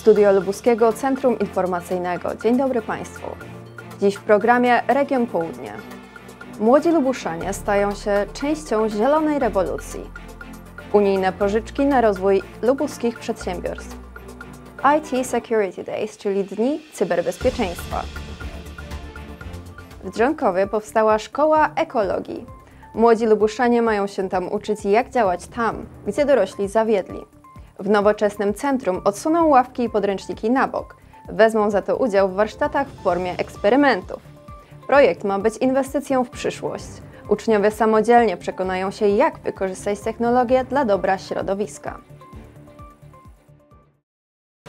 Studio Lubuskiego Centrum Informacyjnego. Dzień dobry Państwu. Dziś w programie Region Południe. Młodzi Lubuszanie stają się częścią zielonej rewolucji. Unijne pożyczki na rozwój lubuskich przedsiębiorstw. IT Security Days, czyli Dni Cyberbezpieczeństwa. W Drzonkowie powstała Szkoła Ekologii. Młodzi Lubuszanie mają się tam uczyć, jak działać tam, gdzie dorośli zawiedli. W nowoczesnym centrum odsuną ławki i podręczniki na bok. Wezmą za to udział w warsztatach w formie eksperymentów. Projekt ma być inwestycją w przyszłość. Uczniowie samodzielnie przekonają się, jak wykorzystać technologię dla dobra środowiska.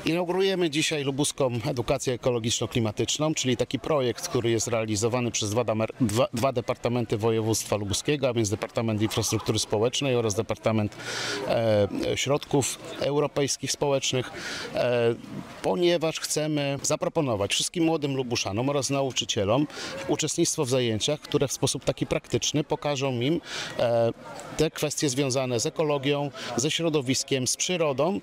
Inaugurujemy dzisiaj Lubuską Edukację Ekologiczno-Klimatyczną, czyli taki projekt, który jest realizowany przez dwa departamenty województwa lubuskiego, a więc Departament Infrastruktury Społecznej oraz Departament Środków Europejskich Społecznych, ponieważ chcemy zaproponować wszystkim młodym Lubuszanom oraz nauczycielom uczestnictwo w zajęciach, które w sposób taki praktyczny pokażą im te kwestie związane z ekologią, ze środowiskiem, z przyrodą,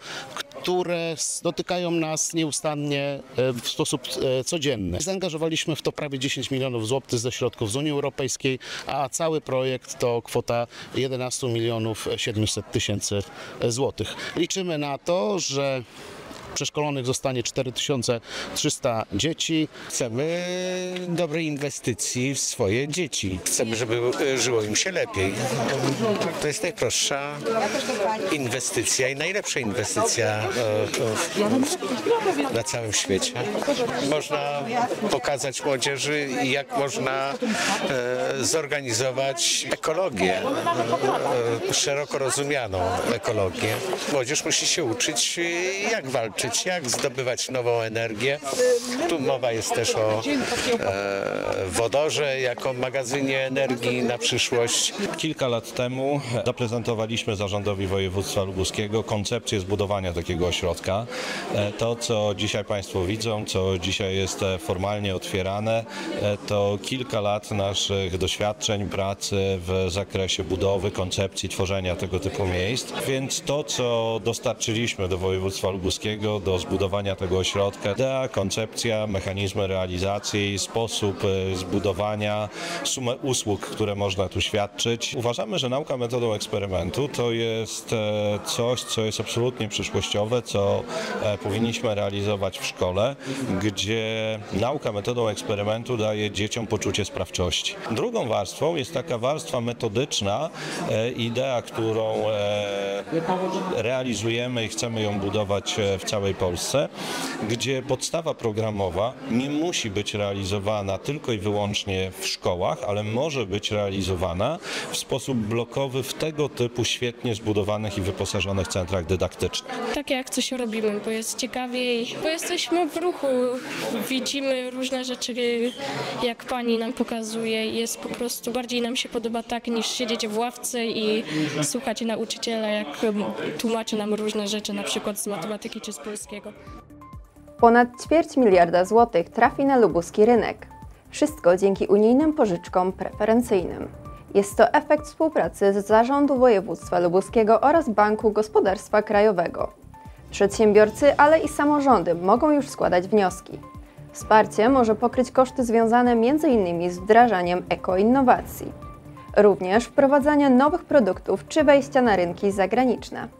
które dotykają nas nieustannie w sposób codzienny. Zaangażowaliśmy w to prawie 10 milionów złotych ze środków z Unii Europejskiej, a cały projekt to kwota 11 milionów 700 tysięcy złotych. Liczymy na to, że przeszkolonych zostanie 4300 dzieci. Chcemy dobrej inwestycji w swoje dzieci. Chcemy, żeby żyło im się lepiej. To jest najprostsza inwestycja i najlepsza inwestycja na całym świecie. Można pokazać młodzieży, jak można zorganizować ekologię, szeroko rozumianą ekologię. Młodzież musi się uczyć, jak walczyć, jak zdobywać nową energię. Tu mowa jest też o wodorze jako magazynie energii na przyszłość. Kilka lat temu zaprezentowaliśmy Zarządowi Województwa Lubuskiego koncepcję zbudowania takiego ośrodka. To, co dzisiaj Państwo widzą, co dzisiaj jest formalnie otwierane, to kilka lat naszych doświadczeń, pracy w zakresie budowy, koncepcji, tworzenia tego typu miejsc. Więc to, co dostarczyliśmy do województwa lubuskiego, do zbudowania tego ośrodka. Idea, koncepcja, mechanizmy realizacji, sposób zbudowania, sumę usług, które można tu świadczyć. Uważamy, że nauka metodą eksperymentu to jest coś, co jest absolutnie przyszłościowe, co powinniśmy realizować w szkole, gdzie nauka metodą eksperymentu daje dzieciom poczucie sprawczości. Drugą warstwą jest taka warstwa metodyczna, idea, którą realizujemy i chcemy ją budować w całej Polsce, gdzie podstawa programowa nie musi być realizowana tylko i wyłącznie w szkołach, ale może być realizowana w sposób blokowy w tego typu świetnie zbudowanych i wyposażonych centrach dydaktycznych. Tak jak coś robimy, bo jest ciekawiej, bo jesteśmy w ruchu, widzimy różne rzeczy, jak pani nam pokazuje, jest po prostu bardziej nam się podoba tak, niż siedzieć w ławce i słuchać nauczyciela, jak tłumaczy nam różne rzeczy, na przykład z matematyki czy z polskiego. Ponad 250 mld złotych trafi na lubuski rynek. Wszystko dzięki unijnym pożyczkom preferencyjnym. Jest to efekt współpracy z Zarządu Województwa Lubuskiego oraz Banku Gospodarstwa Krajowego. Przedsiębiorcy, ale i samorządy mogą już składać wnioski. Wsparcie może pokryć koszty związane m.in. z wdrażaniem ekoinnowacji, również wprowadzania nowych produktów czy wejścia na rynki zagraniczne.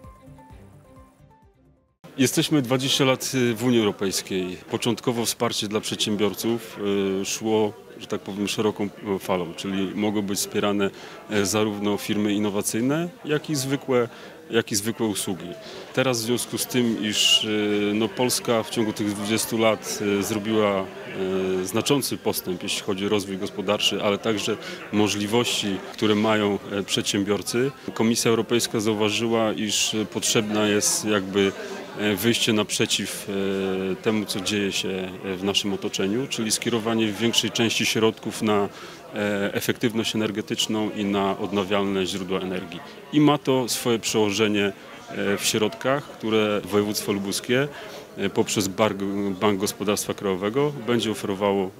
Jesteśmy 20 lat w Unii Europejskiej. Początkowo wsparcie dla przedsiębiorców szło, że tak powiem, szeroką falą, czyli mogą być wspierane zarówno firmy innowacyjne, jak i zwykłe usługi. Teraz w związku z tym, iż Polska w ciągu tych 20 lat zrobiła znaczący postęp, jeśli chodzi o rozwój gospodarczy, ale także możliwości, które mają przedsiębiorcy, Komisja Europejska zauważyła, iż potrzebna jest wyjście naprzeciw temu, co dzieje się w naszym otoczeniu, czyli skierowanie większej części środków na efektywność energetyczną i na odnawialne źródła energii. I ma to swoje przełożenie w środkach, które województwo lubuskie poprzez Bank Gospodarstwa Krajowego będzie oferowało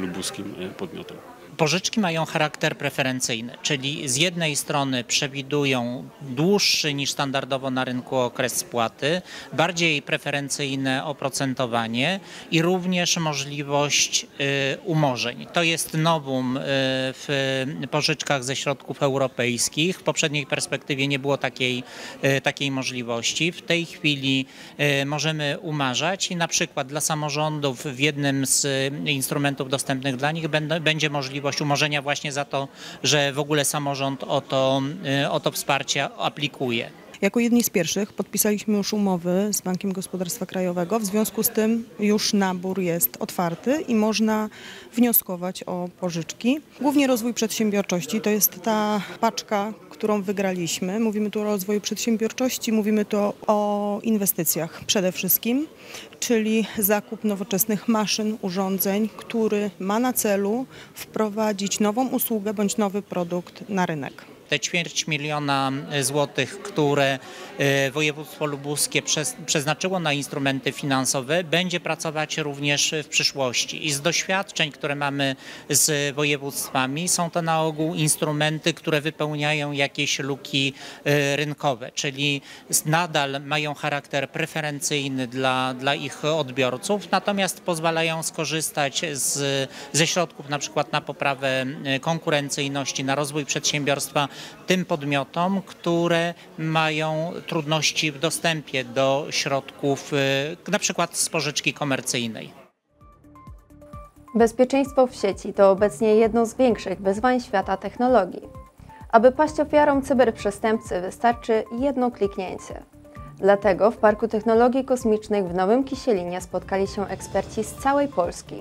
lubuskim podmiotom. Pożyczki mają charakter preferencyjny, czyli z jednej strony przewidują dłuższy niż standardowo na rynku okres spłaty, bardziej preferencyjne oprocentowanie i również możliwość umorzeń. To jest novum w pożyczkach ze środków europejskich. W poprzedniej perspektywie nie było takiej możliwości. W tej chwili możemy umarzać i na przykład dla samorządów w jednym z instrumentów dostępnych dla nich będzie możliwość umorzenia właśnie za to, że w ogóle samorząd o to wsparcie aplikuje. Jako jedni z pierwszych podpisaliśmy już umowy z Bankiem Gospodarstwa Krajowego, w związku z tym już nabór jest otwarty i można wnioskować o pożyczki. Głównie rozwój przedsiębiorczości to jest ta paczka, którą wygraliśmy. Mówimy tu o rozwoju przedsiębiorczości, mówimy tu o inwestycjach przede wszystkim, czyli zakup nowoczesnych maszyn, urządzeń, który ma na celu wprowadzić nową usługę bądź nowy produkt na rynek. Te 250 000 złotych, które województwo lubuskie przeznaczyło na instrumenty finansowe, będzie pracować również w przyszłości. I z doświadczeń, które mamy z województwami, są to na ogół instrumenty, które wypełniają jakieś luki rynkowe, czyli nadal mają charakter preferencyjny dla ich odbiorców, natomiast pozwalają skorzystać ze środków na przykład na poprawę konkurencyjności, na rozwój przedsiębiorstwa tym podmiotom, które mają trudności w dostępie do środków, na przykład z pożyczki komercyjnej. Bezpieczeństwo w sieci to obecnie jedno z większych wyzwań świata technologii. Aby paść ofiarą cyberprzestępcy, wystarczy jedno kliknięcie. Dlatego w Parku Technologii Kosmicznych w Nowym Kisielinie spotkali się eksperci z całej Polski.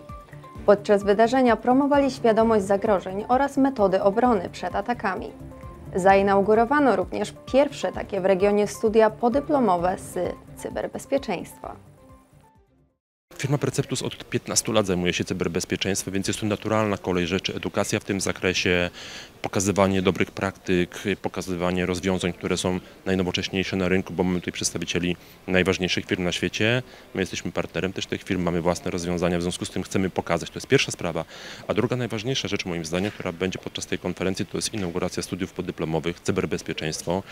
Podczas wydarzenia promowali świadomość zagrożeń oraz metody obrony przed atakami. Zainaugurowano również pierwsze takie w regionie studia podyplomowe z cyberbezpieczeństwa. Firma Preceptus od 15 lat zajmuje się cyberbezpieczeństwem, więc jest to naturalna kolej rzeczy. Edukacja w tym zakresie, pokazywanie dobrych praktyk, pokazywanie rozwiązań, które są najnowocześniejsze na rynku, bo mamy tutaj przedstawicieli najważniejszych firm na świecie. My jesteśmy partnerem też tych firm, mamy własne rozwiązania, w związku z tym chcemy pokazać. To jest pierwsza sprawa. A druga najważniejsza rzecz moim zdaniem, która będzie podczas tej konferencji, to jest inauguracja studiów podyplomowych cyberbezpieczeństwo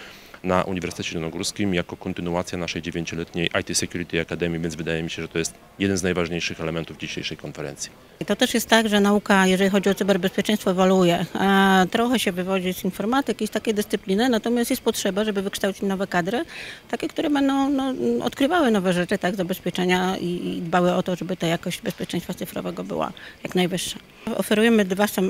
na Uniwersytecie Zielonogórskim jako kontynuacja naszej 9-letniej IT Security Academy, więc wydaje mi się, że to jest jeden z najważniejszych elementów dzisiejszej konferencji. I to też jest tak, że nauka, jeżeli chodzi o cyberbezpieczeństwo, ewoluuje. Trochę się wywodzi z informatyki, z takiej dyscypliny, natomiast jest potrzeba, żeby wykształcić nowe kadry, takie, które będą odkrywały nowe rzeczy, tak, zabezpieczenia i dbały o to, żeby ta jakość bezpieczeństwa cyfrowego była jak najwyższa. Oferujemy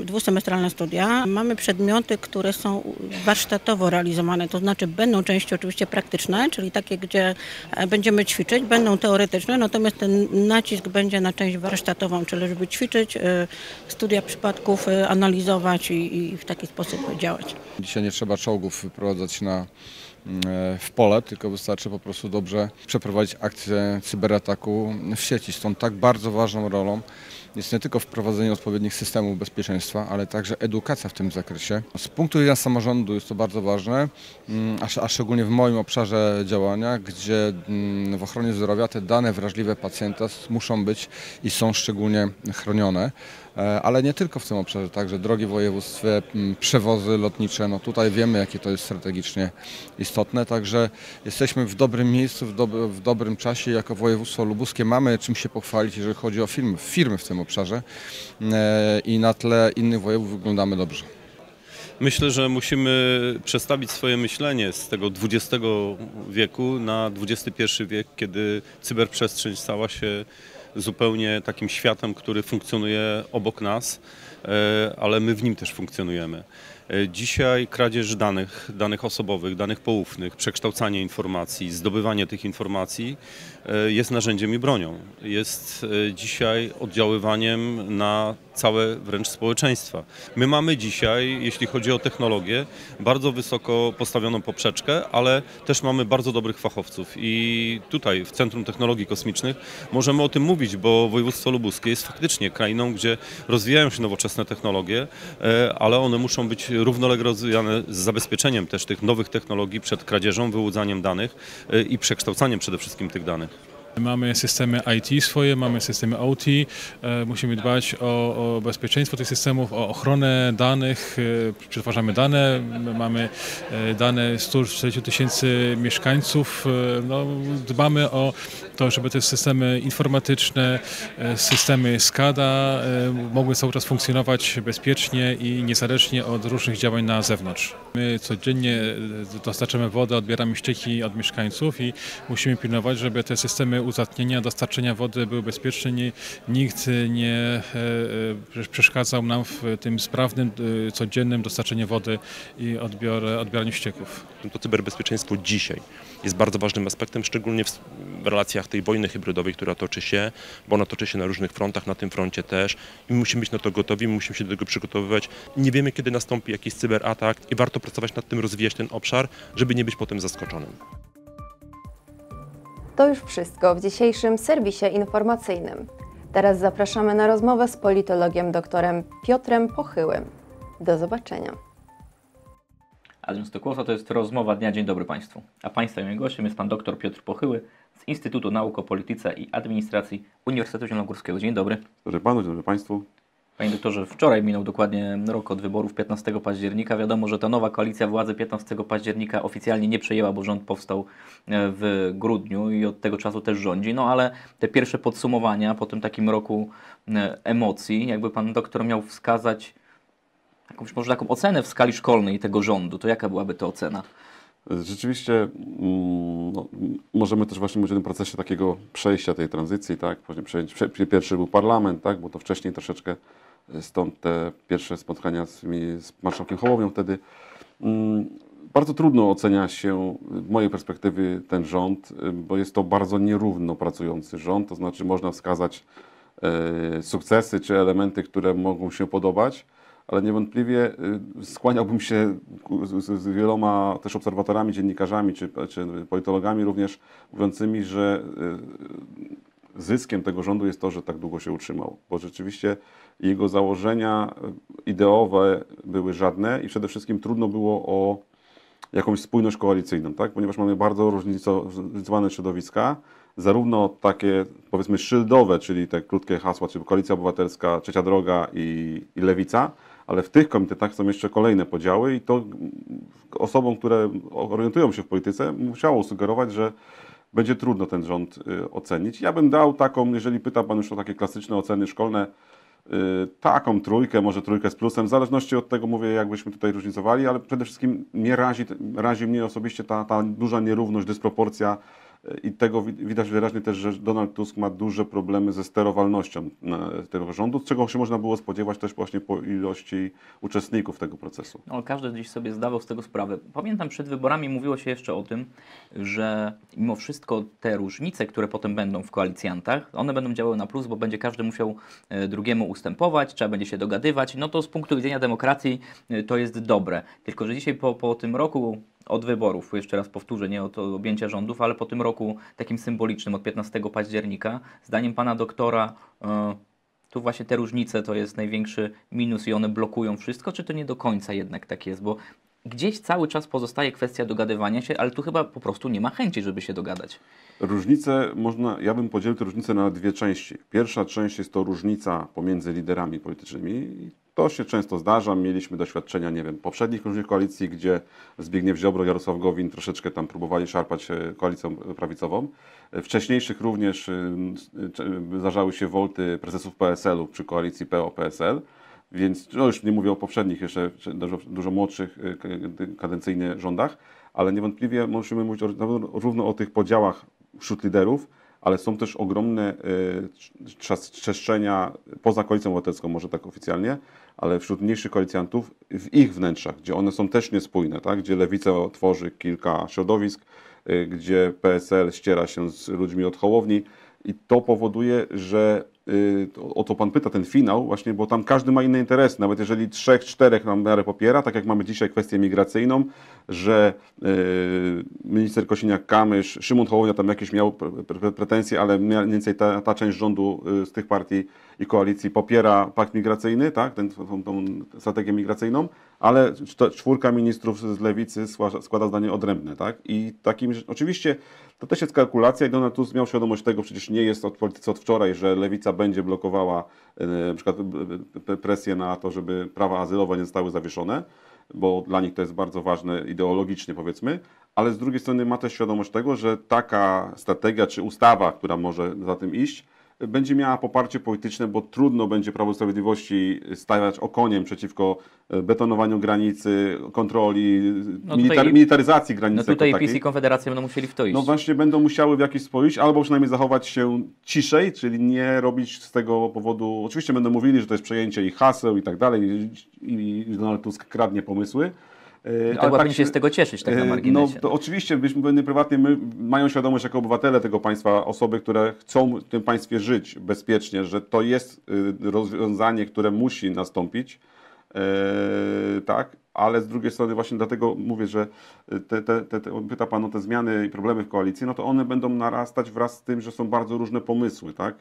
dwusemestralne studia. Mamy przedmioty, które są warsztatowo realizowane, to znaczy będą części oczywiście praktyczne, czyli takie, gdzie będziemy ćwiczyć, będą teoretyczne, natomiast ten nacisk będzie na część warsztatową, czyli żeby ćwiczyć, studia przypadków analizować i w taki sposób działać. Dzisiaj nie trzeba czołgów wyprowadzać w pole, tylko wystarczy po prostu dobrze przeprowadzić akcję cyberataku w sieci. Stąd tak bardzo ważną rolą jest nie tylko wprowadzenie odpowiednich systemów bezpieczeństwa, ale także edukacja w tym zakresie. Z punktu widzenia samorządu jest to bardzo ważne, a szczególnie w moim obszarze działania, gdzie w ochronie zdrowia te dane wrażliwe pacjenta muszą być i są szczególnie chronione. Ale nie tylko w tym obszarze, także drogi województwie, przewozy lotnicze, no tutaj wiemy, jakie to jest strategicznie istotne, także jesteśmy w dobrym miejscu, w dobrym czasie. Jako województwo lubuskie mamy czym się pochwalić, jeżeli chodzi o firmy w tym obszarze i na tle innych województw wyglądamy dobrze. Myślę, że musimy przestawić swoje myślenie z tego XX wieku na XXI wiek, kiedy cyberprzestrzeń stała się zupełnie takim światem, który funkcjonuje obok nas, ale my w nim też funkcjonujemy. Dzisiaj kradzież danych osobowych, danych poufnych, przekształcanie informacji, zdobywanie tych informacji jest narzędziem i bronią. Jest dzisiaj oddziaływaniem na całe wręcz społeczeństwa. My mamy dzisiaj, jeśli chodzi o technologię, bardzo wysoko postawioną poprzeczkę, ale też mamy bardzo dobrych fachowców i tutaj w Centrum Technologii Kosmicznych możemy o tym mówić, bo województwo lubuskie jest faktycznie krainą, gdzie rozwijają się nowoczesne technologie, ale one muszą być równolegle rozwijane z zabezpieczeniem też tych nowych technologii przed kradzieżą, wyłudzaniem danych i przekształcaniem przede wszystkim tych danych. Mamy systemy IT swoje, mamy systemy OT, musimy dbać o bezpieczeństwo tych systemów, o ochronę danych, przetwarzamy dane, mamy dane 140 000 mieszkańców, no, dbamy o to, żeby te systemy informatyczne, systemy SCADA mogły cały czas funkcjonować bezpiecznie i niezależnie od różnych działań na zewnątrz. My codziennie dostarczamy wodę, odbieramy ścieki od mieszkańców i musimy pilnować, żeby te systemy uzatnienia, dostarczenia wody były bezpieczne. Nikt nie przeszkadzał nam w tym sprawnym, codziennym dostarczeniu wody i odbieraniu ścieków. To cyberbezpieczeństwo dzisiaj jest bardzo ważnym aspektem, szczególnie w relacjach tej wojny hybrydowej, która toczy się, bo ona toczy się na różnych frontach, na tym froncie też. I musimy być na to gotowi, musimy się do tego przygotowywać. Nie wiemy, kiedy nastąpi jakiś cyberatak i warto pracować nad tym, rozwijać ten obszar, żeby nie być potem zaskoczonym. To już wszystko w dzisiejszym serwisie informacyjnym. Teraz zapraszamy na rozmowę z politologiem doktorem Piotrem Pochyłym. Do zobaczenia. A więc to jest rozmowa dnia. Dzień dobry Państwu. A Państwa i moim gościem jest pan dr Piotr Pochyły z Instytutu Nauk o Polityce i Administracji Uniwersytetu Zielonogórskiego. Dzień dobry. Dobry panu, dzień dobry Państwu. Panie doktorze, wczoraj minął dokładnie rok od wyborów 15 października. Wiadomo, że ta nowa koalicja władzy 15 października oficjalnie nie przejęła, bo rząd powstał w grudniu i od tego czasu też rządzi. No ale te pierwsze podsumowania po tym takim roku emocji, jakby pan doktor miał wskazać jakąś może taką ocenę w skali szkolnej tego rządu, to jaka byłaby to ocena? Rzeczywiście no, możemy też właśnie mówić o tym procesie takiego przejścia tej tranzycji, tak? Pierwszy był parlament, tak? Bo to wcześniej troszeczkę stąd te pierwsze spotkania z marszałkiem Hołownią wtedy. Bardzo trudno ocenia się z mojej perspektywy ten rząd, bo jest to bardzo nierówno pracujący rząd, to znaczy można wskazać sukcesy czy elementy, które mogą się podobać. Ale niewątpliwie skłaniałbym się z wieloma też obserwatorami, dziennikarzami czy politologami również mówiącymi, że zyskiem tego rządu jest to, że tak długo się utrzymał. Bo rzeczywiście jego założenia ideowe były żadne i przede wszystkim trudno było o jakąś spójność koalicyjną, tak? Ponieważ mamy bardzo różnicowane środowiska. Zarówno takie, powiedzmy, szyldowe, czyli te krótkie hasła, czyli Koalicja Obywatelska, Trzecia Droga i Lewica, ale w tych komitetach są jeszcze kolejne podziały i to osobom, które orientują się w polityce, musiało sugerować, że będzie trudno ten rząd ocenić. Ja bym dał taką, jeżeli pyta pan już o takie klasyczne oceny szkolne, taką trójkę, może trójkę z plusem, w zależności od tego, mówię, jakbyśmy tutaj różnicowali, ale przede wszystkim mnie razi mnie osobiście ta duża nierówność, dysproporcja. I tego widać wyraźnie też, że Donald Tusk ma duże problemy ze sterowalnością tego rządu, z czego się można było spodziewać też właśnie po ilości uczestników tego procesu. No, każdy dziś sobie zdawał z tego sprawę. Pamiętam, przed wyborami mówiło się jeszcze o tym, że mimo wszystko te różnice, które potem będą w koalicjantach, one będą działały na plus, bo będzie każdy musiał drugiemu ustępować, trzeba będzie się dogadywać. No to z punktu widzenia demokracji to jest dobre. Tylko że dzisiaj po tym roku od wyborów, jeszcze raz powtórzę, nie od objęcia rządów, ale po tym roku takim symbolicznym, od 15 października, zdaniem pana doktora, tu właśnie te różnice to jest największy minus i one blokują wszystko, czy to nie do końca jednak tak jest? Bo gdzieś cały czas pozostaje kwestia dogadywania się, ale tu chyba po prostu nie ma chęci, żeby się dogadać. Różnice można, ja bym podzielił te różnice na dwie części. Pierwsza część jest to różnica pomiędzy liderami politycznymi. To się często zdarza. Mieliśmy doświadczenia, nie wiem, poprzednich różnych koalicji, gdzie Zbigniew Ziobro, Jarosław Gowin troszeczkę tam próbowali szarpać koalicją prawicową. Wcześniejszych również zdarzały się wolty prezesów PSL-u przy koalicji PO-PSL. Więc no już nie mówię o poprzednich, jeszcze dużo młodszych kadencyjnych rządach, ale niewątpliwie musimy mówić równo o tych podziałach wśród liderów, ale są też ogromne trzeszczenia poza Koalicją Obywatelską, może tak oficjalnie, ale wśród mniejszych koalicjantów w ich wnętrzach, gdzie one są też niespójne, tak? Gdzie Lewica tworzy kilka środowisk, gdzie PSL ściera się z ludźmi od Hołowni i to powoduje, że o to pan pyta, ten finał właśnie, bo tam każdy ma inny interes, nawet jeżeli 3, 4 nam miarę popiera, tak jak mamy dzisiaj kwestię migracyjną, że minister Kosiniak-Kamysz, Szymon Hołownia tam jakieś miał pretensje, ale mniej więcej ta część rządu z tych partii i koalicji popiera pakt migracyjny, tak, tą strategię migracyjną, ale czwórka ministrów z Lewicy składa zdanie odrębne, tak? I takim, oczywiście to też jest kalkulacja i Donald Tusk miał świadomość tego, przecież nie jest od politycy od wczoraj, że Lewica będzie blokowała na przykład presję na to, żeby prawa azylowe nie zostały zawieszone, bo dla nich to jest bardzo ważne ideologicznie, powiedzmy, ale z drugiej strony ma też świadomość tego, że taka strategia czy ustawa, która może za tym iść, będzie miała poparcie polityczne, bo trudno będzie Prawo Sprawiedliwości stawiać okoniem przeciwko betonowaniu granicy, kontroli, no militaryzacji granicy. No tutaj PiS i Konfederacja będą musieli w to iść. No właśnie będą musiały w jakiś sposób iść, albo przynajmniej zachować się ciszej, czyli nie robić z tego powodu... Oczywiście będą mówili, że to jest przejęcie ich haseł i tak dalej, i Donald Tusk kradnie pomysły. I to tak się z tego cieszyć, tak na marginesie. No to oczywiście, byśmy prywatnie, mają świadomość jako obywatele tego państwa, osoby, które chcą w tym państwie żyć bezpiecznie, że to jest rozwiązanie, które musi nastąpić, tak, ale z drugiej strony właśnie dlatego mówię, że pyta Pan o te zmiany i problemy w koalicji, no to one będą narastać wraz z tym, że są bardzo różne pomysły, tak,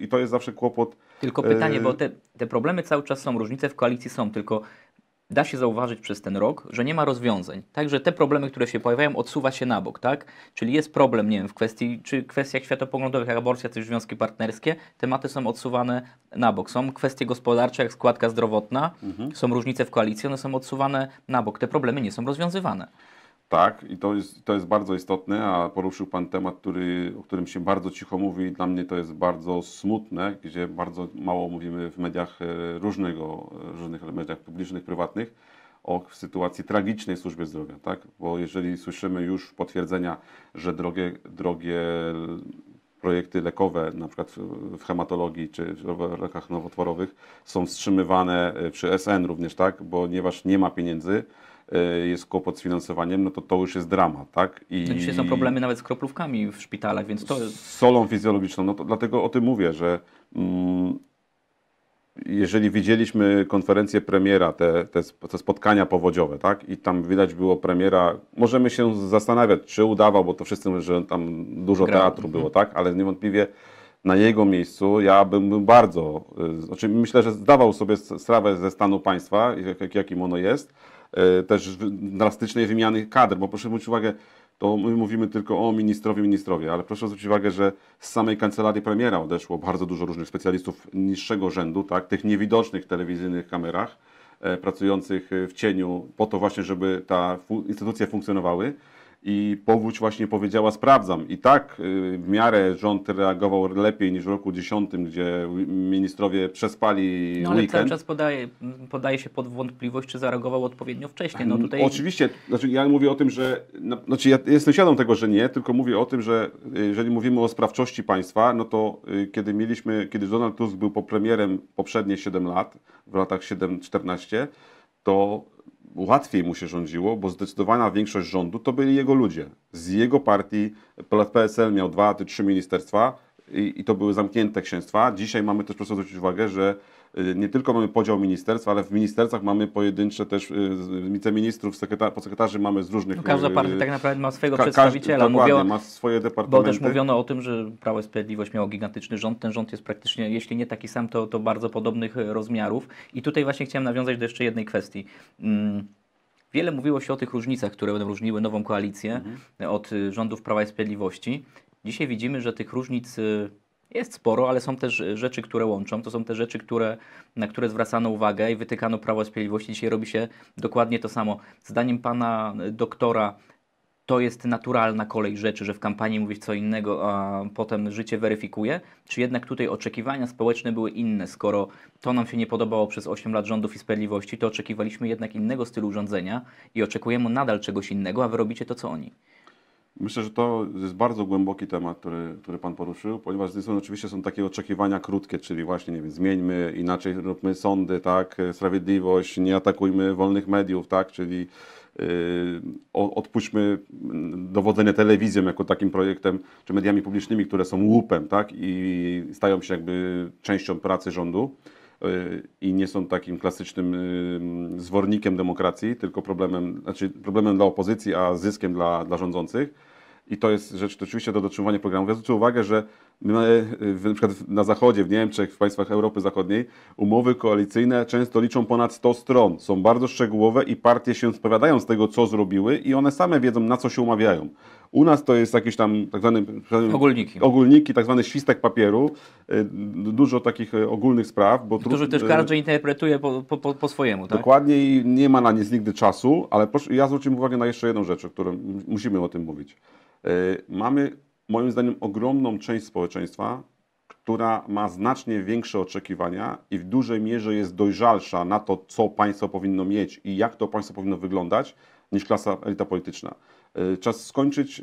i to jest zawsze kłopot. Tylko pytanie, bo te problemy cały czas są, różnice w koalicji są, tylko... Da się zauważyć przez ten rok, że nie ma rozwiązań. Także te problemy, które się pojawiają, odsuwa się na bok, tak? Czyli jest problem, nie wiem, w kwestii, czy kwestiach światopoglądowych, jak aborcja, czy związki partnerskie, tematy są odsuwane na bok. Są kwestie gospodarcze, jak składka zdrowotna, są różnice w koalicji, one są odsuwane na bok. Te problemy nie są rozwiązywane. Tak, i to jest bardzo istotne, a poruszył Pan temat, o którym się bardzo cicho mówi i dla mnie to jest bardzo smutne, gdzie bardzo mało mówimy w mediach różnych mediach publicznych, prywatnych o sytuacji tragicznej w służbie zdrowia, tak? Bo jeżeli słyszymy już potwierdzenia, że drogie projekty lekowe, na przykład w hematologii czy w lekach nowotworowych są wstrzymywane przy SN również, tak? Ponieważ nie ma pieniędzy, jest kłopot z finansowaniem, no to już jest dramat, tak? I dzisiaj są problemy nawet z kroplówkami w szpitalach, więc to... Z solą fizjologiczną, no to dlatego o tym mówię, że jeżeli widzieliśmy konferencję premiera, te spotkania powodziowe, tak? I tam widać było premiera, możemy się zastanawiać, czy udawał, bo to wszyscy mówią, że tam dużo teatru było, tak? Ale niewątpliwie na jego miejscu ja bym był bardzo... Znaczy myślę, że zdawał sobie sprawę ze stanu państwa, jakim ono jest, też drastycznej wymiany kadr, bo proszę zwrócić uwagę, to my mówimy tylko o ministrowie, ale proszę zwrócić uwagę, że z samej kancelarii premiera odeszło bardzo dużo różnych specjalistów niższego rzędu, tak, tych niewidocznych w telewizyjnych kamerach, pracujących w cieniu po to właśnie, żeby ta instytucje funkcjonowały. I powódź właśnie powiedziała, sprawdzam. I tak w miarę rząd reagował lepiej niż w roku 2010, gdzie ministrowie przespali no, ale weekend. Cały czas podaje się pod wątpliwość, czy zareagował odpowiednio wcześnie. No, tutaj... Oczywiście. Znaczy, ja mówię o tym, że... Znaczy, ja jestem świadom tego, że nie, tylko mówię o tym, że jeżeli mówimy o sprawczości państwa, no to kiedy Donald Tusk był premierem poprzednie 7 lat, w latach 7-14, to... Łatwiej mu się rządziło, bo zdecydowana większość rządu to byli jego ludzie. Z jego partii PSL miał 2 czy 3 ministerstwa i to były zamknięte księstwa. Dzisiaj mamy też, proszę zwrócić uwagę, że nie tylko mamy podział ministerstw, ale w ministerstwach mamy pojedyncze też wiceministrów, podsekretarzy mamy z różnych... No, każda partia tak naprawdę ma swojego przedstawiciela. Mówiono, ma swoje departamenty. Bo też mówiono o tym, że Prawo i Sprawiedliwość miało gigantyczny rząd. Ten rząd jest praktycznie, jeśli nie taki sam, to bardzo podobnych rozmiarów. I tutaj właśnie chciałem nawiązać do jeszcze jednej kwestii. Wiele mówiło się o tych różnicach, które będą różniły nową koalicję od rządów Prawa i Sprawiedliwości. Dzisiaj widzimy, że tych różnic... Jest sporo, ale są też rzeczy, które łączą. To są te rzeczy, na które zwracano uwagę i wytykano Prawo i Sprawiedliwości. Dzisiaj robi się dokładnie to samo. Zdaniem pana doktora to jest naturalna kolej rzeczy, że w kampanii mówisz co innego, a potem życie weryfikuje? Czy jednak tutaj oczekiwania społeczne były inne? Skoro to nam się nie podobało przez 8 lat rządów i sprawiedliwości, to oczekiwaliśmy jednak innego stylu rządzenia i oczekujemy nadal czegoś innego, a wy robicie to, co oni. Myślę, że to jest bardzo głęboki temat, który Pan poruszył, ponieważ z jednej strony oczywiście są takie oczekiwania krótkie, czyli właśnie, nie wiem, zmieńmy, inaczej róbmy sądy, tak, sprawiedliwość, nie atakujmy wolnych mediów, tak, czyli odpuśćmy dowodzenie telewizją jako takim projektem, czy mediami publicznymi, które są łupem, tak, i stają się jakby częścią pracy rządu i nie są takim klasycznym zwornikiem demokracji, tylko problemem dla opozycji, a zyskiem dla rządzących. I to jest rzecz, oczywiście do dotrzymywania programu. Ja zwrócę uwagę, że My, na przykład na Zachodzie, w Niemczech, w państwach Europy Zachodniej umowy koalicyjne często liczą ponad 100 stron. Są bardzo szczegółowe i partie się spowiadają z tego, co zrobiły i one same wiedzą, na co się umawiają. U nas to jest jakieś tam tak zwane ogólniki, tak zwany świstek papieru, dużo takich ogólnych spraw. Bo którzy też każdy interpretuje po swojemu, tak? Dokładnie i nie ma na nic nigdy czasu, ale proszę, ja zwrócę uwagę na jeszcze jedną rzecz, o której musimy o tym mówić. Mamy moim zdaniem ogromną część społeczeństwa, która ma znacznie większe oczekiwania i w dużej mierze jest dojrzalsza na to, co państwo powinno mieć i jak to państwo powinno wyglądać, niż klasa, elita polityczna. Czas skończyć,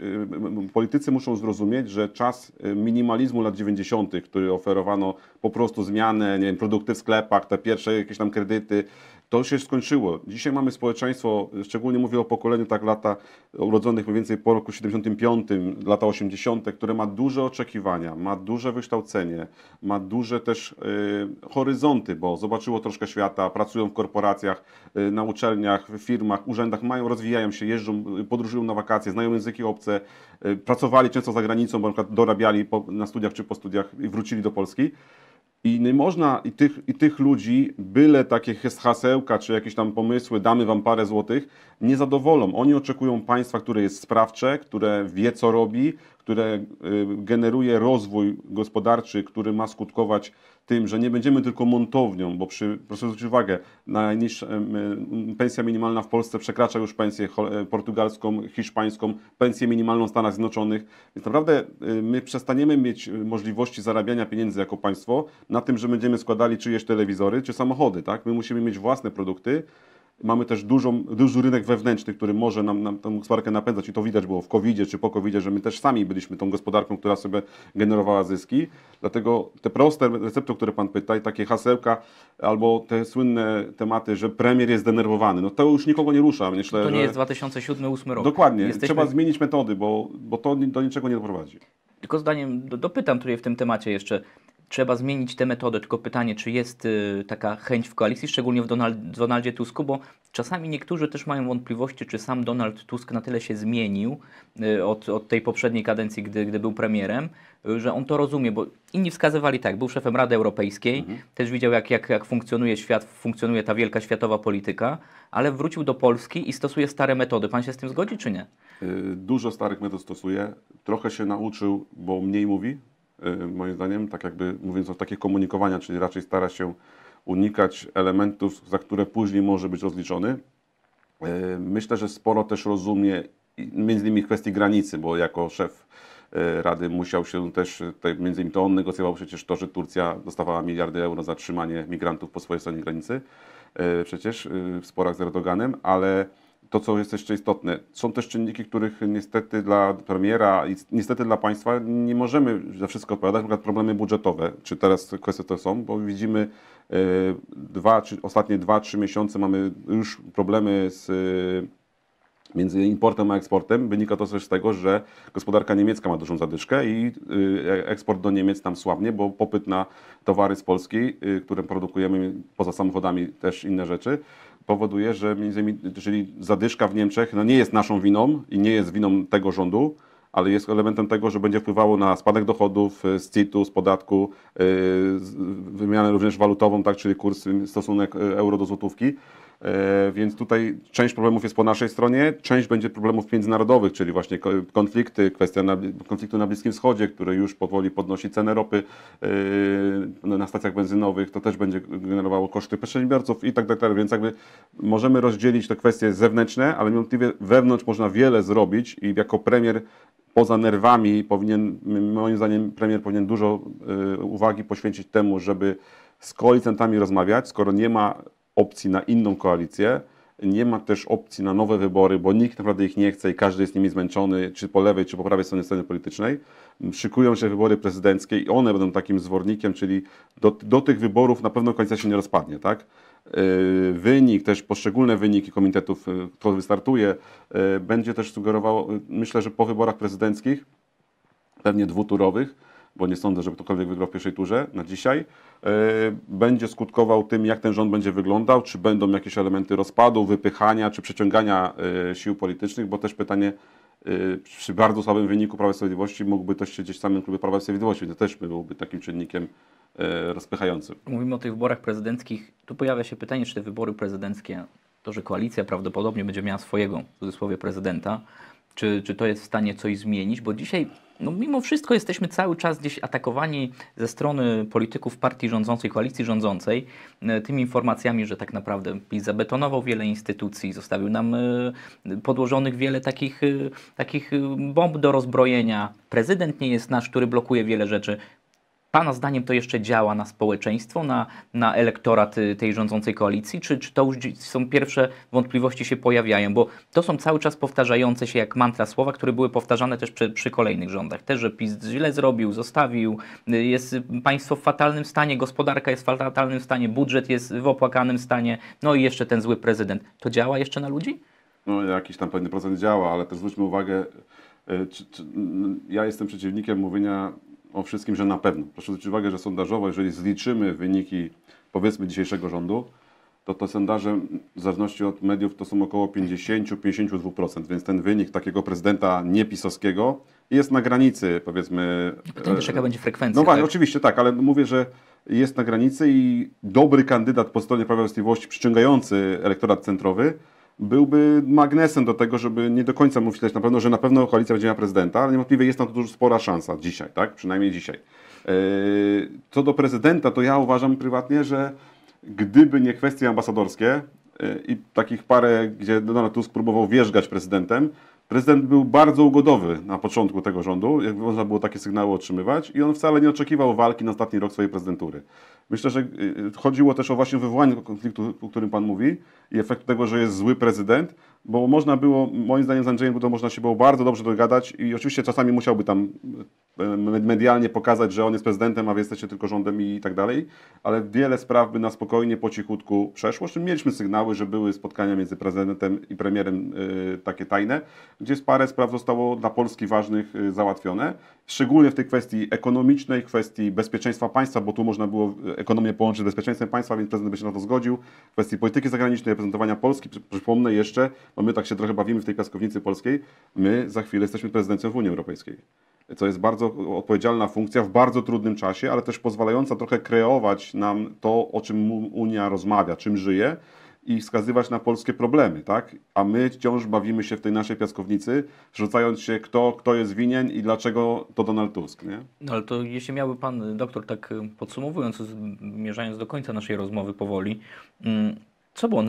politycy muszą zrozumieć, że czas minimalizmu lat 90., który oferowano po prostu zmianę, nie wiem, produkty w sklepach, te pierwsze jakieś tam kredyty, to się skończyło. Dzisiaj mamy społeczeństwo, szczególnie mówię o pokoleniu tak lata urodzonych mniej więcej po roku 75, lata 80., które ma duże oczekiwania, ma duże wykształcenie, ma duże też horyzonty, bo zobaczyło troszkę świata, pracują w korporacjach, na uczelniach, w firmach, urzędach, rozwijają się, jeżdżą, podróżują na wakacje, znają języki obce, pracowali często za granicą, bo na przykład dorabiali na studiach czy po studiach i wrócili do Polski. I nie można i tych ludzi, byle takie hasełka czy jakieś tam pomysły, damy wam parę złotych, nie zadowolą. Oni oczekują państwa, które jest sprawcze, które wie, co robi, które generuje rozwój gospodarczy, który ma skutkować tym, że nie będziemy tylko montownią, bo proszę zwrócić uwagę, pensja minimalna w Polsce przekracza już pensję portugalską, hiszpańską, pensję minimalną w Stanach Zjednoczonych. Więc naprawdę my przestaniemy mieć możliwości zarabiania pieniędzy jako państwo na tym, że będziemy składali czyjeś telewizory czy samochody. Tak? My musimy mieć własne produkty. Mamy też duży rynek wewnętrzny, który może nam tę gospodarkę napędzać i to widać było w COVID-zie czy po COVID-zie, że my też sami byliśmy tą gospodarką, która sobie generowała zyski. Dlatego te proste recepty, o które Pan pyta i takie hasełka albo te słynne tematy, że premier jest zdenerwowany, no to już nikogo nie rusza. Myślę, to nie jest 2007-2008 rok. Dokładnie. Trzeba zmienić metody, bo to do niczego nie doprowadzi. Tylko zdaniem, dopytam tutaj w tym temacie jeszcze. Trzeba zmienić tę metodę, tylko pytanie, czy jest taka chęć w koalicji, szczególnie w Donaldzie Tusku, bo czasami niektórzy też mają wątpliwości, czy sam Donald Tusk na tyle się zmienił od tej poprzedniej kadencji, gdy był premierem, że on to rozumie, bo inni wskazywali tak, był szefem Rady Europejskiej, też widział jak funkcjonuje świat, funkcjonuje ta wielka światowa polityka, ale wrócił do Polski i stosuje stare metody. Pan się z tym zgodzi, czy nie? Dużo starych metod stosuje, trochę się nauczył, bo mniej mówi. Moim zdaniem, tak jakby mówiąc o takich komunikowaniach, czyli raczej stara się unikać elementów, za które później może być rozliczony. Myślę, że sporo też rozumie, między innymi kwestii granicy, bo jako szef Rady musiał się też, między innymi to on negocjował przecież to, że Turcja dostawała miliardy € za trzymanie migrantów po swojej stronie granicy, przecież w sporach z Erdoganem, ale to, co jest jeszcze istotne, są też czynniki, których niestety dla premiera i niestety dla państwa nie możemy za wszystko odpowiadać, na przykład problemy budżetowe, czy teraz kwestie to są, bo widzimy ostatnie 2-3 miesiące mamy już problemy między importem a eksportem. Wynika to też z tego, że gospodarka niemiecka ma dużą zadyszkę i eksport do Niemiec tam słabnie, bo popyt na towary z Polski, które produkujemy poza samochodami, też inne rzeczy, powoduje, że czyli zadyszka w Niemczech no nie jest naszą winą i nie jest winą tego rządu, ale jest elementem tego, że będzie wpływało na spadek dochodów z CIT-u, z podatku, wymianę również walutową, tak, czyli kurs, stosunek euro do złotówki. Więc tutaj część problemów jest po naszej stronie, część będzie problemów międzynarodowych, czyli właśnie konflikty, kwestia konfliktu na Bliskim Wschodzie, który już powoli podnosi cenę ropy na stacjach benzynowych, to też będzie generowało koszty przedsiębiorców i tak dalej. Więc jakby możemy rozdzielić te kwestie zewnętrzne, ale niewątpliwie wewnątrz można wiele zrobić i jako premier poza nerwami moim zdaniem premier powinien dużo uwagi poświęcić temu, żeby z koalicjantami rozmawiać, skoro nie ma opcji na inną koalicję, nie ma też opcji na nowe wybory, bo nikt naprawdę ich nie chce i każdy jest nimi zmęczony, czy po lewej, czy po prawej scenie politycznej. Szykują się wybory prezydenckie i one będą takim zwornikiem, czyli do tych wyborów na pewno koalicja się nie rozpadnie, tak? Wynik, też poszczególne wyniki komitetów, kto wystartuje, będzie też sugerowało, myślę, że po wyborach prezydenckich, pewnie dwuturowych, bo nie sądzę, żeby ktokolwiek wygrał w pierwszej turze na dzisiaj, będzie skutkował tym, jak ten rząd będzie wyglądał, czy będą jakieś elementy rozpadu, wypychania, czy przeciągania sił politycznych, bo też pytanie, przy bardzo słabym wyniku Prawa i Sprawiedliwości mógłby to siedzieć w samym klubie Prawa i Sprawiedliwości. To też byłby takim czynnikiem rozpychającym. Mówimy o tych wyborach prezydenckich. Tu pojawia się pytanie, czy te wybory prezydenckie, to, że koalicja prawdopodobnie będzie miała swojego, w cudzysłowie, prezydenta, czy to jest w stanie coś zmienić? Bo dzisiaj, no, mimo wszystko jesteśmy cały czas gdzieś atakowani ze strony polityków partii rządzącej, koalicji rządzącej, tymi informacjami, że tak naprawdę PiS zabetonował wiele instytucji, zostawił nam podłożonych wiele takich bomb do rozbrojenia. Prezydent nie jest nasz, który blokuje wiele rzeczy. Pana zdaniem to jeszcze działa na społeczeństwo, na elektorat tej rządzącej koalicji? Czy to już są pierwsze wątpliwości się pojawiają? Bo to są cały czas powtarzające się jak mantra słowa, które były powtarzane też przy kolejnych rządach. Też, że PiS źle zrobił, zostawił, jest państwo w fatalnym stanie, gospodarka jest w fatalnym stanie, budżet jest w opłakanym stanie, no i jeszcze ten zły prezydent. To działa jeszcze na ludzi? No jakiś tam pewny procent działa, ale też zwróćmy uwagę, ja jestem przeciwnikiem mówienia o wszystkim, że na pewno. Proszę zwrócić uwagę, że sondażowo, jeżeli zliczymy wyniki, powiedzmy, dzisiejszego rządu, to te sondaże, w zależności od mediów, to są około 50–52%, więc ten wynik takiego prezydenta niepisowskiego jest na granicy, powiedzmy... Pytanie też, jaka będzie frekwencja. No właśnie, tak? Oczywiście tak, ale mówię, że jest na granicy i dobry kandydat po stronie Prawa i Sprawiedliwości, przyciągający elektorat centrowy, byłby magnesem do tego, żeby nie do końca mówić też na pewno, że na pewno koalicja będzie miała prezydenta, ale niewątpliwie jest na to dużo spora szansa dzisiaj, tak? Przynajmniej dzisiaj. Co do prezydenta, to ja uważam prywatnie, że gdyby nie kwestie ambasadorskie i takich parę, gdzie Donald Tusk próbował wierzgać prezydentem, prezydent był bardzo ugodowy na początku tego rządu, jakby można było takie sygnały otrzymywać i on wcale nie oczekiwał walki na ostatni rok swojej prezydentury. Myślę, że chodziło też o właśnie wywołanie konfliktu, o którym Pan mówi i efekt tego, że jest zły prezydent, bo można było, moim zdaniem z Andrzejem Dudą można się było bardzo dobrze dogadać i oczywiście czasami musiałby tam medialnie pokazać, że on jest prezydentem, a wy jesteście tylko rządem i tak dalej, ale wiele spraw by na spokojnie, po cichutku przeszło, z czym mieliśmy sygnały, że były spotkania między prezydentem i premierem takie tajne, gdzie parę spraw zostało dla Polski ważnych załatwione, szczególnie w tej kwestii ekonomicznej, kwestii bezpieczeństwa państwa, bo tu można było ekonomię połączyć z bezpieczeństwem państwa, więc prezydent by się na to zgodził, w kwestii polityki zagranicznej, reprezentowania Polski, przypomnę jeszcze, bo my tak się trochę bawimy w tej piaskownicy polskiej, my za chwilę jesteśmy prezydencją w Unii Europejskiej, co jest bardzo odpowiedzialna funkcja w bardzo trudnym czasie, ale też pozwalająca trochę kreować nam to, o czym Unia rozmawia, czym żyje, i wskazywać na polskie problemy, tak? A my wciąż bawimy się w tej naszej piaskownicy, rzucając się kto jest winien i dlaczego to Donald Tusk, nie? No ale to jeśli miałby Pan doktor, tak podsumowując, zmierzając do końca naszej rozmowy powoli, co było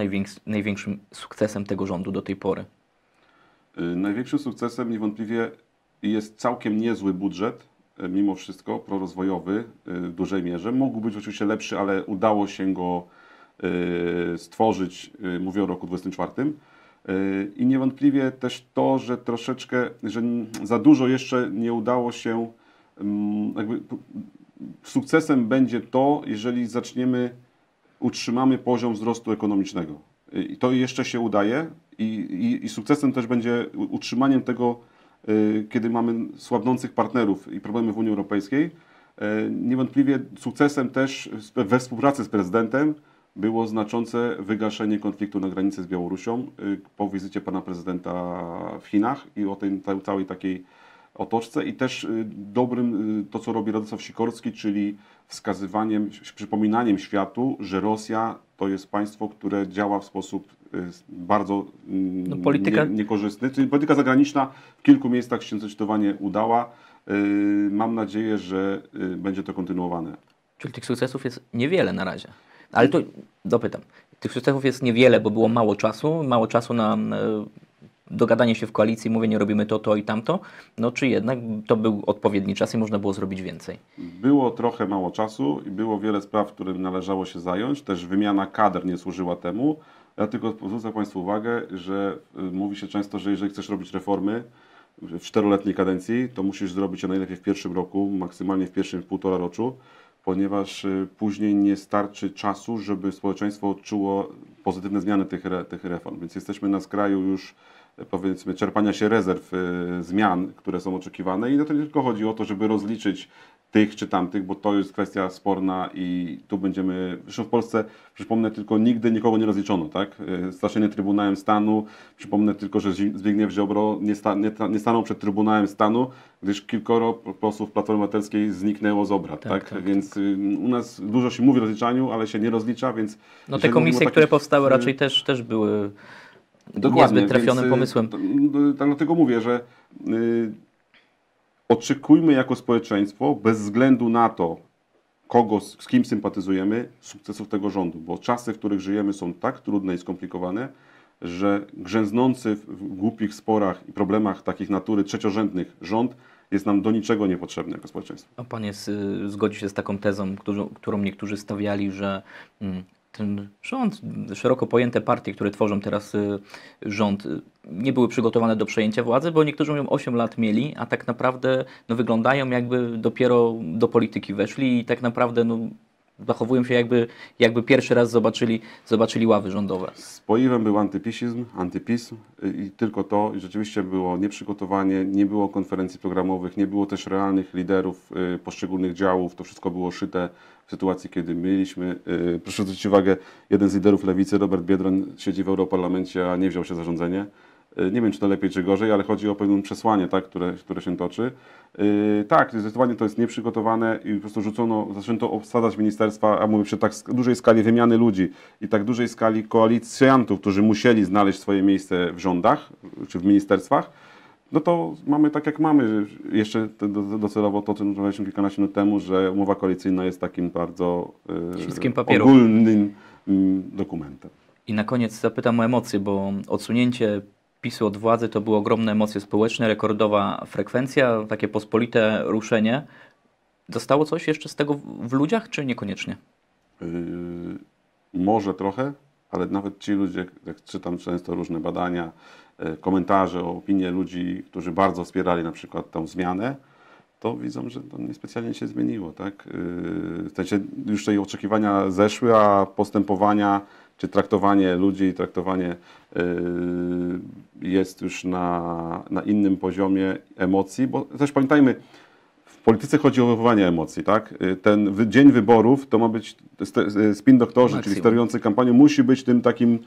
największym sukcesem tego rządu do tej pory? Największym sukcesem niewątpliwie jest całkiem niezły budżet, mimo wszystko prorozwojowy w dużej mierze. Mógł być oczywiście lepszy, ale udało się go stworzyć, mówię o roku 2024. I niewątpliwie też to, że troszeczkę, że za dużo jeszcze nie udało się, jakby sukcesem będzie to, jeżeli utrzymamy poziom wzrostu ekonomicznego. I to jeszcze się udaje i sukcesem też będzie utrzymaniem tego, kiedy mamy słabnących partnerów i problemy w Unii Europejskiej. Niewątpliwie sukcesem też we współpracy z prezydentem było znaczące wygaszenie konfliktu na granicy z Białorusią po wizycie pana prezydenta w Chinach i o tej całej takiej otoczce i też dobrym to, co robi Radosław Sikorski, czyli wskazywaniem, przypominaniem światu, że Rosja to jest państwo, które działa w sposób bardzo niekorzystny. Czyli polityka zagraniczna w kilku miejscach się zdecydowanie udała. Mam nadzieję, że będzie to kontynuowane. Czyli tych sukcesów jest niewiele na razie. Ale to dopytam. Tych sukcesów jest niewiele, bo było mało czasu na dogadanie się w koalicji, mówienie robimy to i tamto. No czy jednak to był odpowiedni czas i można było zrobić więcej? Było trochę mało czasu i było wiele spraw, którym należało się zająć. Też wymiana kadr nie służyła temu. Ja tylko zwrócę Państwu uwagę, że mówi się często, że jeżeli chcesz robić reformy w 4-letniej kadencji, to musisz zrobić je najlepiej w pierwszym roku, maksymalnie w pierwszym 1,5 roku. Ponieważ później nie starczy czasu, żeby społeczeństwo odczuło pozytywne zmiany tych reform. Więc jesteśmy na skraju już powiedzmy czerpania się rezerw zmian, które są oczekiwane i no to nie tylko chodzi o to, żeby rozliczyć tych czy tamtych, bo to jest kwestia sporna i tu będziemy, zresztą w Polsce, przypomnę tylko, nigdy nikogo nie rozliczono, tak? Straszenie Trybunałem Stanu, przypomnę tylko, że Zbigniew Ziobro nie stanął przed Trybunałem Stanu, gdyż kilkoro posłów Platformy Obywatelskiej zniknęło z obrad, tak? Więc u nas dużo się mówi o rozliczaniu, ale się nie rozlicza, więc... No te komisje, które powstały raczej też były niezbyt trafionym pomysłem. Dlatego mówię, że... Oczekujmy jako społeczeństwo, bez względu na to, kogo, z kim sympatyzujemy, sukcesów tego rządu, bo czasy, w których żyjemy, są tak trudne i skomplikowane, że grzęznący w głupich sporach i problemach takich natury trzeciorzędnych rząd jest nam do niczego niepotrzebny jako społeczeństwo. A pan zgodzi się z taką tezą, którą niektórzy stawiali, że... Ten rząd, szeroko pojęte partie, które tworzą teraz rząd, nie były przygotowane do przejęcia władzy, bo niektórzy mówią 8 lat mieli, a tak naprawdę no, wyglądają jakby dopiero do polityki weszli i tak naprawdę no, zachowują się jakby pierwszy raz zobaczyli ławy rządowe. Spoiwem był antypism i tylko to. I rzeczywiście było nieprzygotowanie, nie było konferencji programowych, nie było też realnych liderów poszczególnych działów. To wszystko było szyte w sytuacji, kiedy mieliśmy, proszę zwrócić uwagę, jeden z liderów lewicy, Robert Biedroń, siedzi w Europarlamencie, a nie wziął się za rządzenie. Nie wiem, czy to lepiej, czy gorzej, ale chodzi o pewne przesłanie, tak, które się toczy. Tak, zdecydowanie to jest nieprzygotowane i po prostu zaczęto obsadzać ministerstwa, a mówię, przy tak dużej skali wymiany ludzi i tak dużej skali koalicjantów, którzy musieli znaleźć swoje miejsce w rządach czy w ministerstwach, no to mamy tak, jak mamy. Jeszcze docelowo to, o czym rozmawialiśmy kilkanaście minut temu, że umowa koalicyjna jest takim bardzo ogólnym dokumentem. I na koniec zapytam o emocje, bo odsunięcie PiSu od władzy to były ogromne emocje społeczne, rekordowa frekwencja, takie pospolite ruszenie. Zostało coś jeszcze z tego w ludziach, czy niekoniecznie? Może trochę, ale nawet ci ludzie, jak czytam często różne badania, komentarze, opinie ludzi, którzy bardzo wspierali na przykład tą zmianę, to widzą, że to niespecjalnie się zmieniło, tak? W sensie już te oczekiwania zeszły, a postępowania czy traktowanie ludzi, traktowanie jest już na innym poziomie emocji, bo też pamiętajmy, w polityce chodzi o wywoływanie emocji, tak? Ten dzień wyborów to ma być, spin doktorzy, czyli sterujący kampanią, musi być tym takim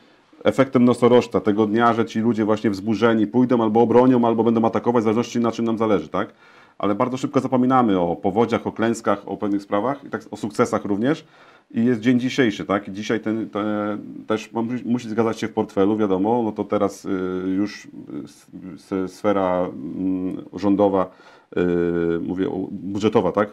efektem nosorożca tego dnia, że ci ludzie właśnie wzburzeni pójdą albo obronią, albo będą atakować, w zależności na czym nam zależy, tak? Ale bardzo szybko zapominamy o powodziach, o klęskach, o pewnych sprawach, i tak, o sukcesach również. I jest dzień dzisiejszy, tak? Dzisiaj też musi zgadzać się w portfelu, wiadomo, no to teraz już sfera rządowa, mówię budżetowa, tak?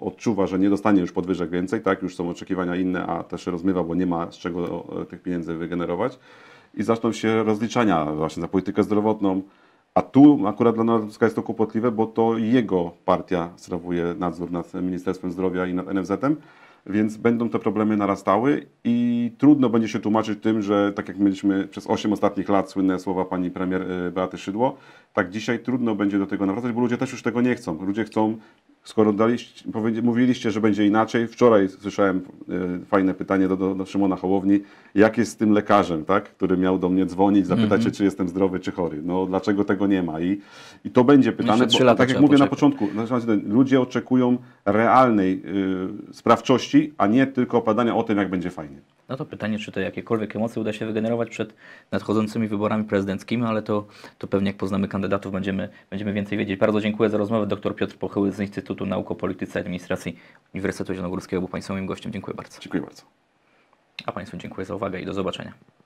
Odczuwa, że nie dostanie już podwyżek więcej, tak? Już są oczekiwania inne, a też się rozmywa, bo nie ma z czego tych pieniędzy wygenerować. I zaczną się rozliczania właśnie za politykę zdrowotną. A tu akurat dla nas jest to kłopotliwe, bo to jego partia sprawuje nadzór nad Ministerstwem Zdrowia i nad NFZ-em, więc będą te problemy narastały i trudno będzie się tłumaczyć tym, że tak jak mieliśmy przez 8 ostatnich lat słynne słowa pani premier Beaty Szydło, tak dzisiaj trudno będzie do tego nawracać, bo ludzie też już tego nie chcą. Ludzie chcą, skoro mówiliście, że będzie inaczej, wczoraj słyszałem fajne pytanie do Szymona Hołowni, jak jest z tym lekarzem, tak, który miał do mnie dzwonić, zapytać się, czy jestem zdrowy, czy chory. No dlaczego tego nie ma? I to będzie pytane, bo tak jak mówię na początku, ludzie oczekują realnej sprawczości, a nie tylko opadania o tym, jak będzie fajnie. No to pytanie, czy to jakiekolwiek emocje uda się wygenerować przed nadchodzącymi wyborami prezydenckimi, ale to pewnie jak poznamy kandydatów, będziemy więcej wiedzieć. Bardzo dziękuję za rozmowę. Dr Piotr Pochyły z Instytutu Nauk o Polityce i Administracji Uniwersytetu Zielonogórskiego był Państwa moim gościem. Dziękuję bardzo. Dziękuję bardzo. A Państwu dziękuję za uwagę i do zobaczenia.